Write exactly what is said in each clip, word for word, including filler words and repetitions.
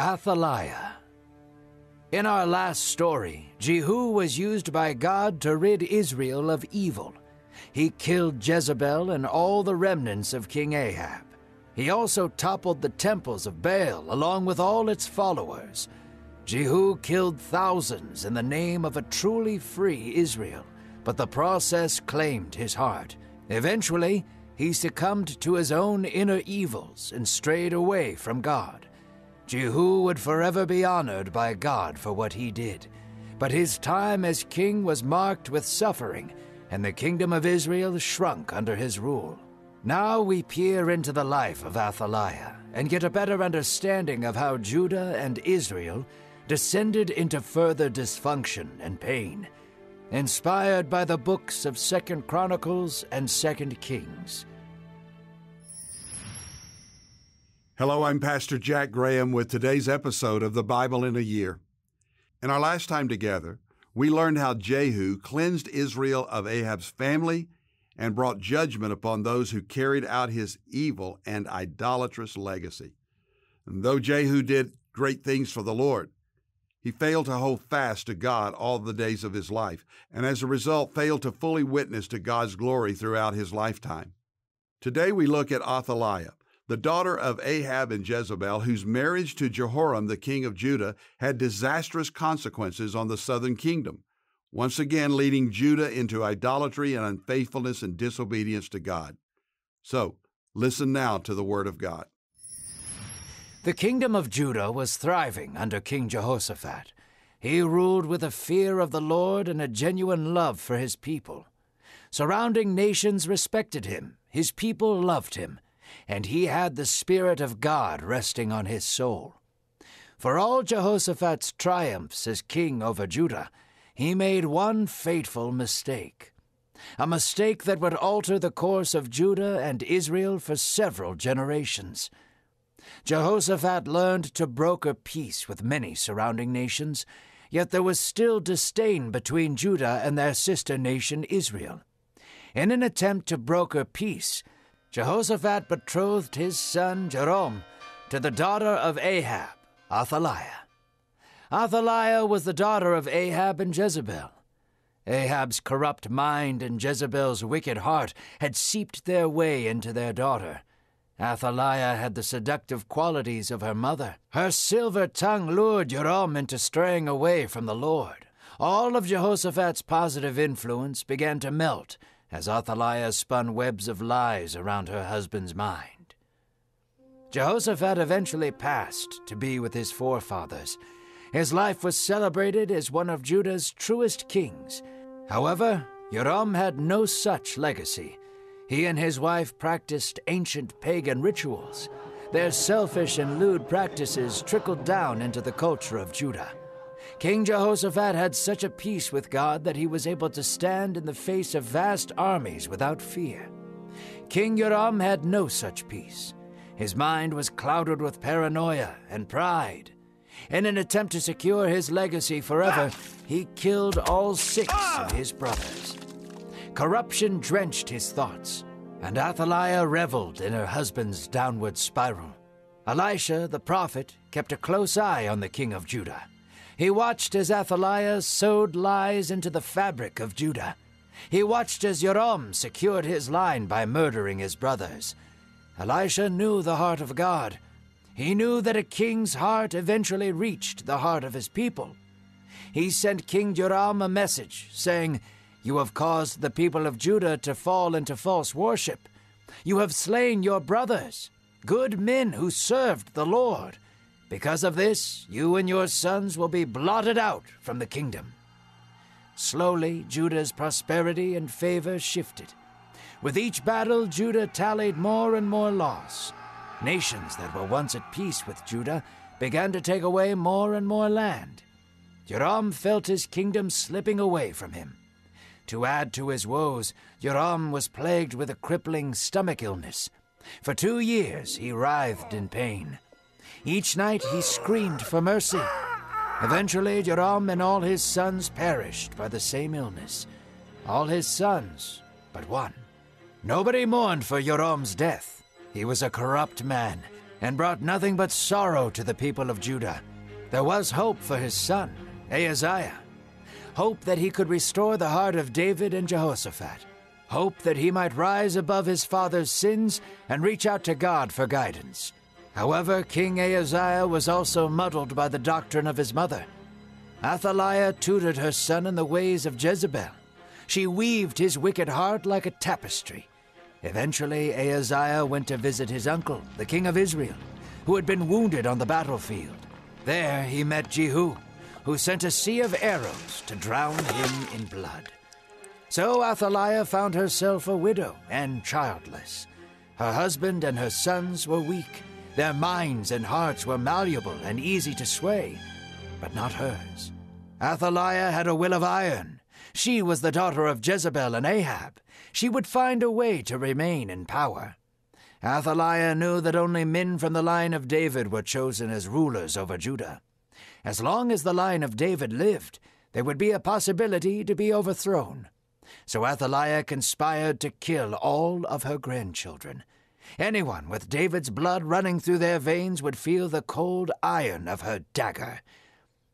Athaliah. In our last story, Jehu was used by God to rid Israel of evil. He killed Jezebel and all the remnants of King Ahab. He also toppled the temples of Baal along with all its followers. Jehu killed thousands in the name of a truly free Israel, but the process claimed his heart. Eventually, he succumbed to his own inner evils and strayed away from God. Jehu would forever be honored by God for what he did, but his time as king was marked with suffering, and the kingdom of Israel shrunk under his rule. Now we peer into the life of Athaliah and get a better understanding of how Judah and Israel descended into further dysfunction and pain, inspired by the books of Second Chronicles and Second Kings. Hello, I'm Pastor Jack Graham with today's episode of The Bible in a Year. In our last time together, we learned how Jehu cleansed Israel of Ahab's family and brought judgment upon those who carried out his evil and idolatrous legacy. And though Jehu did great things for the Lord, he failed to hold fast to God all the days of his life, and as a result failed to fully witness to God's glory throughout his lifetime. Today we look at Athaliah, the daughter of Ahab and Jezebel, whose marriage to Jehoram, the king of Judah, had disastrous consequences on the southern kingdom, once again leading Judah into idolatry and unfaithfulness and disobedience to God. So, listen now to the Word of God. The kingdom of Judah was thriving under King Jehoshaphat. He ruled with a fear of the Lord and a genuine love for his people. Surrounding nations respected him, his people loved him, and he had the Spirit of God resting on his soul. For all Jehoshaphat's triumphs as king over Judah, he made one fateful mistake, a mistake that would alter the course of Judah and Israel for several generations. Jehoshaphat learned to broker peace with many surrounding nations, yet there was still disdain between Judah and their sister nation Israel. In an attempt to broker peace, Jehoshaphat betrothed his son Jerome to the daughter of Ahab, Athaliah. Athaliah was the daughter of Ahab and Jezebel. Ahab's corrupt mind and Jezebel's wicked heart had seeped their way into their daughter. Athaliah had the seductive qualities of her mother. Her silver tongue lured Joram into straying away from the Lord. All of Jehoshaphat's positive influence began to melt as Athaliah spun webs of lies around her husband's mind. Jehoshaphat eventually passed to be with his forefathers. His life was celebrated as one of Judah's truest kings. However, Joram had no such legacy. He and his wife practiced ancient pagan rituals. Their selfish and lewd practices trickled down into the culture of Judah. King Jehoshaphat had such a peace with God that he was able to stand in the face of vast armies without fear. King Joram had no such peace. His mind was clouded with paranoia and pride. In an attempt to secure his legacy forever, he killed all six of his brothers. Corruption drenched his thoughts, and Athaliah reveled in her husband's downward spiral. Elisha, the prophet, kept a close eye on the king of Judah. He watched as Athaliah sowed lies into the fabric of Judah. He watched as Joram secured his line by murdering his brothers. Elisha knew the heart of God. He knew that a king's heart eventually reached the heart of his people. He sent King Joram a message saying, "You have caused the people of Judah to fall into false worship. You have slain your brothers, good men who served the Lord. Because of this, you and your sons will be blotted out from the kingdom." Slowly, Judah's prosperity and favor shifted. With each battle, Judah tallied more and more loss. Nations that were once at peace with Judah began to take away more and more land. Joram felt his kingdom slipping away from him. To add to his woes, Joram was plagued with a crippling stomach illness. For two years, he writhed in pain. Each night he screamed for mercy. Eventually, Joram and all his sons perished by the same illness. All his sons but one. Nobody mourned for Joram's death. He was a corrupt man, and brought nothing but sorrow to the people of Judah. There was hope for his son, Ahaziah, hope that he could restore the heart of David and Jehoshaphat, hope that he might rise above his father's sins and reach out to God for guidance. However, King Ahaziah was also muddled by the doctrine of his mother. Athaliah tutored her son in the ways of Jezebel. She weaved his wicked heart like a tapestry. Eventually, Ahaziah went to visit his uncle, the king of Israel, who had been wounded on the battlefield. There he met Jehu, who sent a sea of arrows to drown him in blood. So Athaliah found herself a widow and childless. Her husband and her sons were weak. Their minds and hearts were malleable and easy to sway, but not hers. Athaliah had a will of iron. She was the daughter of Jezebel and Ahab. She would find a way to remain in power. Athaliah knew that only men from the line of David were chosen as rulers over Judah. As long as the line of David lived, there would be a possibility to be overthrown. So Athaliah conspired to kill all of her grandchildren. Anyone with David's blood running through their veins would feel the cold iron of her dagger.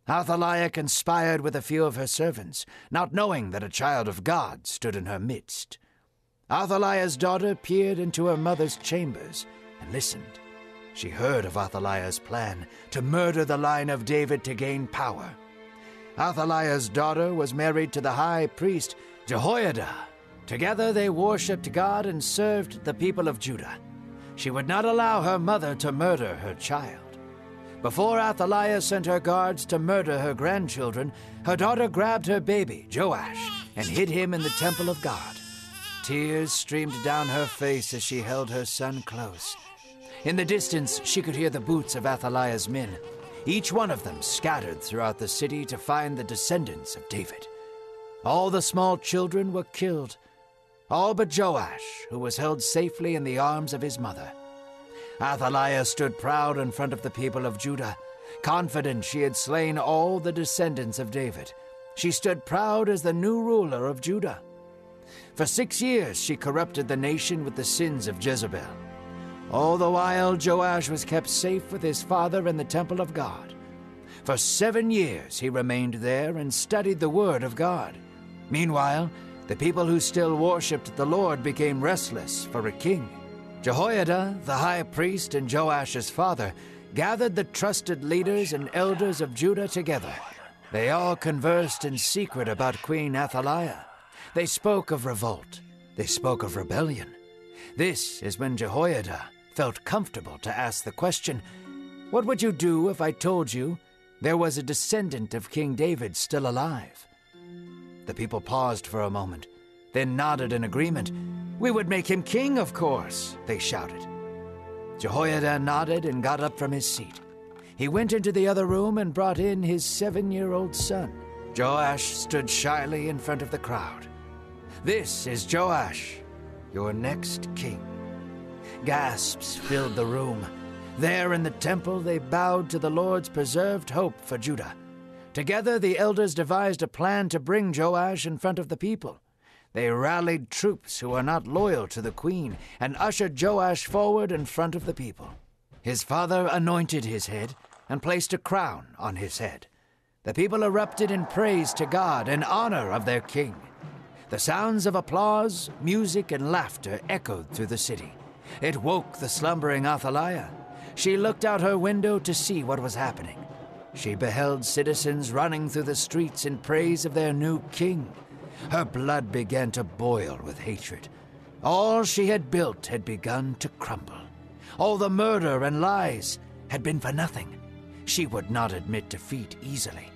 Athaliah conspired with a few of her servants, not knowing that a child of God stood in her midst. Athaliah's daughter peered into her mother's chambers and listened. She heard of Athaliah's plan to murder the line of David to gain power. Athaliah's daughter was married to the high priest Jehoiada. Together they worshipped God and served the people of Judah. She would not allow her mother to murder her child. Before Athaliah sent her guards to murder her grandchildren, her daughter grabbed her baby, Joash, and hid him in the temple of God. Tears streamed down her face as she held her son close. In the distance, she could hear the boots of Athaliah's men. Each one of them scattered throughout the city to find the descendants of David. All the small children were killed, all but Joash, who was held safely in the arms of his mother. Athaliah stood proud in front of the people of Judah, confident she had slain all the descendants of David. She stood proud as the new ruler of Judah. For six years she corrupted the nation with the sins of Jezebel. All the while, Joash was kept safe with his father in the temple of God. For seven years he remained there and studied the word of God. Meanwhile, the people who still worshipped the Lord became restless for a king. Jehoiada, the high priest, and Joash's father gathered the trusted leaders and elders of Judah together. They all conversed in secret about Queen Athaliah. They spoke of revolt. They spoke of rebellion. This is when Jehoiada felt comfortable to ask the question, "What would you do if I told you there was a descendant of King David still alive?" The people paused for a moment, then nodded in agreement. "We would make him king, of course," they shouted. Jehoiada nodded and got up from his seat. He went into the other room and brought in his seven-year-old son. Joash stood shyly in front of the crowd. "This is Joash, your next king." Gasps filled the room. There in the temple, they bowed to the Lord's preserved hope for Judah. Together, the elders devised a plan to bring Joash in front of the people. They rallied troops who were not loyal to the queen and ushered Joash forward in front of the people. His father anointed his head and placed a crown on his head. The people erupted in praise to God in honor of their king. The sounds of applause, music, and laughter echoed through the city. It woke the slumbering Athaliah. She looked out her window to see what was happening. She beheld citizens running through the streets in praise of their new king. Her blood began to boil with hatred. All she had built had begun to crumble. All the murder and lies had been for nothing. She would not admit defeat easily.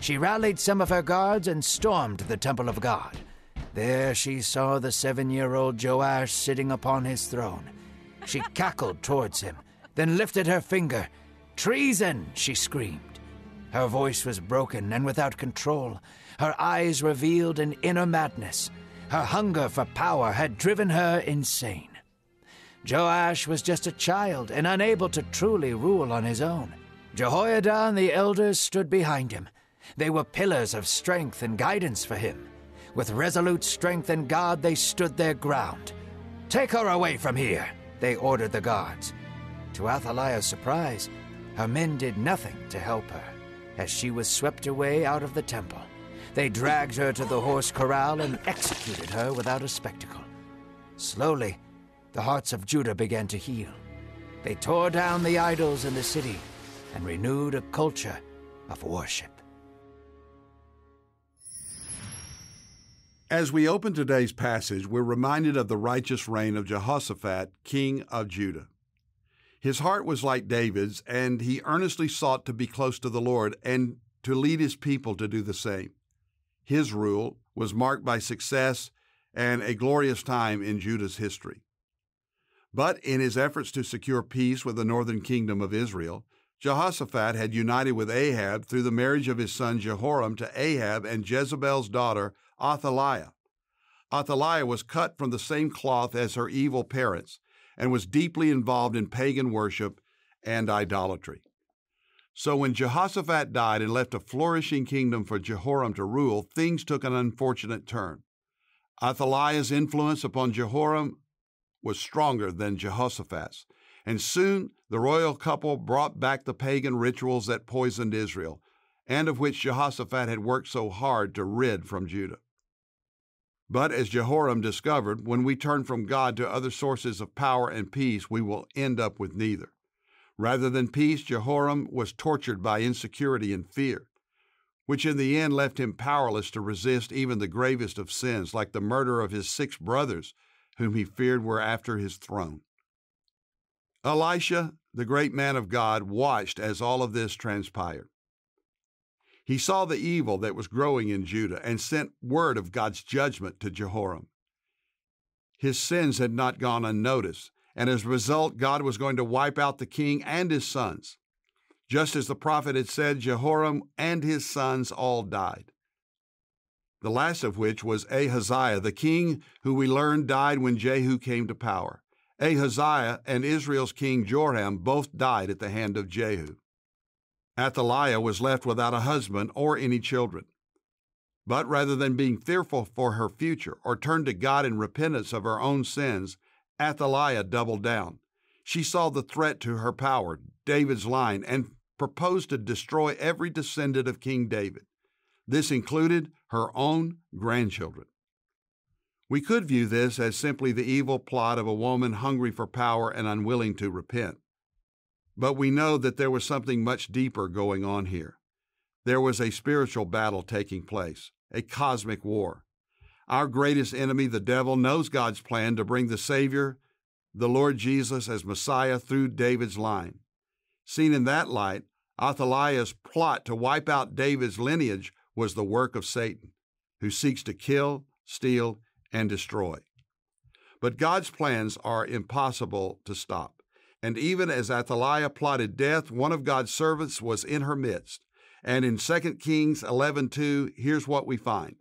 She rallied some of her guards and stormed the temple of God. There she saw the seven-year-old Joash sitting upon his throne. She cackled towards him, then lifted her finger. "Treason!" she screamed. Her voice was broken and without control. Her eyes revealed an inner madness. Her hunger for power had driven her insane. Joash was just a child and unable to truly rule on his own. Jehoiada and the elders stood behind him. They were pillars of strength and guidance for him. With resolute strength in God, they stood their ground. "Take her away from here," they ordered the guards. To Athaliah's surprise, her men did nothing to help her as she was swept away out of the temple. They dragged her to the horse corral and executed her without a spectacle. Slowly, the hearts of Judah began to heal. They tore down the idols in the city and renewed a culture of worship. As we open today's passage, we're reminded of the righteous reign of Jehoshaphat, king of Judah. His heart was like David's, and he earnestly sought to be close to the Lord and to lead his people to do the same. His rule was marked by success and a glorious time in Judah's history. But in his efforts to secure peace with the northern kingdom of Israel, Jehoshaphat had united with Ahab through the marriage of his son Jehoram to Ahab and Jezebel's daughter Athaliah. Athaliah was cut from the same cloth as her evil parents and was deeply involved in pagan worship and idolatry. So when Jehoshaphat died and left a flourishing kingdom for Jehoram to rule, things took an unfortunate turn. Athaliah's influence upon Jehoram was stronger than Jehoshaphat's, and soon the royal couple brought back the pagan rituals that poisoned Israel, and of which Jehoshaphat had worked so hard to rid from Judah. But as Jehoram discovered, when we turn from God to other sources of power and peace, we will end up with neither. Rather than peace, Jehoram was tortured by insecurity and fear, which in the end left him powerless to resist even the gravest of sins, like the murder of his six brothers, whom he feared were after his throne. Elisha, the great man of God, watched as all of this transpired. He saw the evil that was growing in Judah and sent word of God's judgment to Jehoram. His sins had not gone unnoticed, and as a result, God was going to wipe out the king and his sons. Just as the prophet had said, Jehoram and his sons all died, the last of which was Ahaziah, the king who we learned died when Jehu came to power. Ahaziah and Israel's king Joram both died at the hand of Jehu. Athaliah was left without a husband or any children. But rather than being fearful for her future or turn to God in repentance of her own sins, Athaliah doubled down. She saw the threat to her power, David's line, and proposed to destroy every descendant of King David. This included her own grandchildren. We could view this as simply the evil plot of a woman hungry for power and unwilling to repent. But we know that there was something much deeper going on here. There was a spiritual battle taking place, a cosmic war. Our greatest enemy, the devil, knows God's plan to bring the Savior, the Lord Jesus, as Messiah through David's line. Seen in that light, Athaliah's plot to wipe out David's lineage was the work of Satan, who seeks to kill, steal, and destroy. But God's plans are impossible to stop. And even as Athaliah plotted death, one of God's servants was in her midst. And in Second Kings eleven two, here's what we find.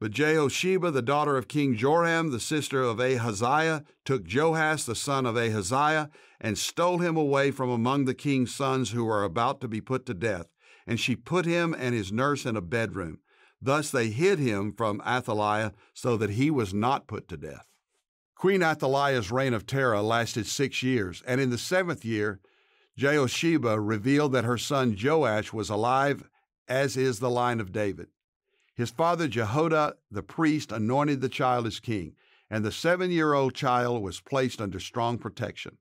But Jehosheba, the daughter of King Joram, the sister of Ahaziah, took Joash, the son of Ahaziah, and stole him away from among the king's sons who were about to be put to death. And she put him and his nurse in a bedroom. Thus they hid him from Athaliah so that he was not put to death. Queen Athaliah's reign of terror lasted six years, and in the seventh year, Jehosheba revealed that her son Joash was alive, as is the line of David. His father Jehoiada, the priest, anointed the child as king, and the seven-year-old child was placed under strong protection.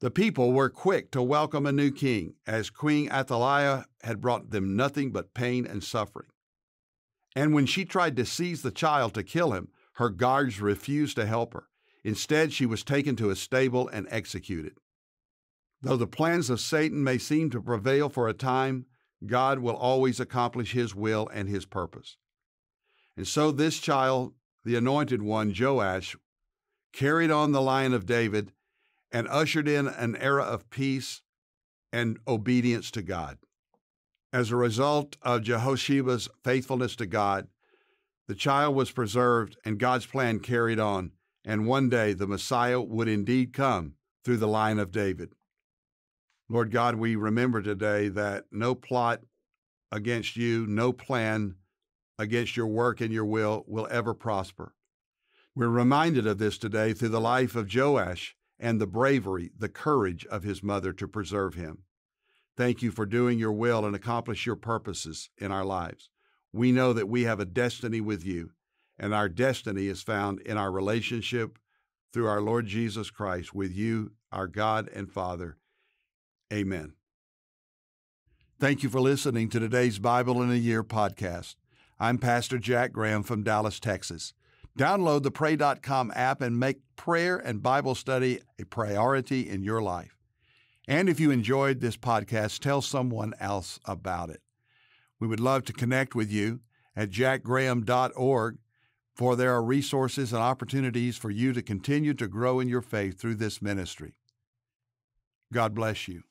The people were quick to welcome a new king, as Queen Athaliah had brought them nothing but pain and suffering. And when she tried to seize the child to kill him, her guards refused to help her. Instead, she was taken to a stable and executed. Though the plans of Satan may seem to prevail for a time, God will always accomplish His will and His purpose. And so this child, the anointed one, Joash, carried on the line of David and ushered in an era of peace and obedience to God. As a result of Jehosheba's faithfulness to God, the child was preserved and God's plan carried on, and one day the Messiah would indeed come through the line of David. Lord God, we remember today that no plot against you, no plan against your work and your will will ever prosper. We're reminded of this today through the life of Joash and the bravery, the courage of his mother to preserve him. Thank you for doing your will and accomplish your purposes in our lives. We know that we have a destiny with you, and our destiny is found in our relationship through our Lord Jesus Christ with you, our God and Father. Amen. Thank you for listening to today's Bible in a Year podcast. I'm Pastor Jack Graham from Dallas, Texas. Download the Pray dot com app and make prayer and Bible study a priority in your life. And if you enjoyed this podcast, tell someone else about it. We would love to connect with you at jack graham dot org, for there are resources and opportunities for you to continue to grow in your faith through this ministry. God bless you.